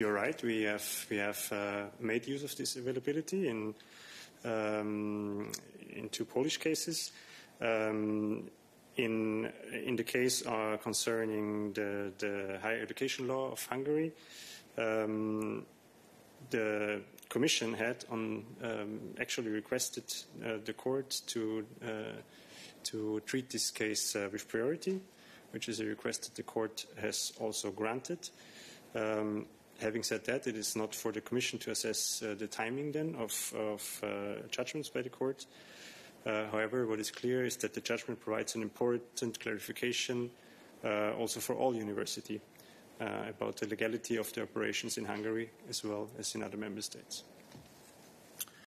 You're right. We have made use of this availability in two Polish cases. In the case concerning the higher education law of Hungary, the Commission had actually requested the court to treat this case with priority, which is a request that the court has also granted. Having said that, it is not for the Commission to assess the timing then of judgments by the court. However, what is clear is that the judgment provides an important clarification also for all university about the legality of the operations in Hungary as well as in other member states.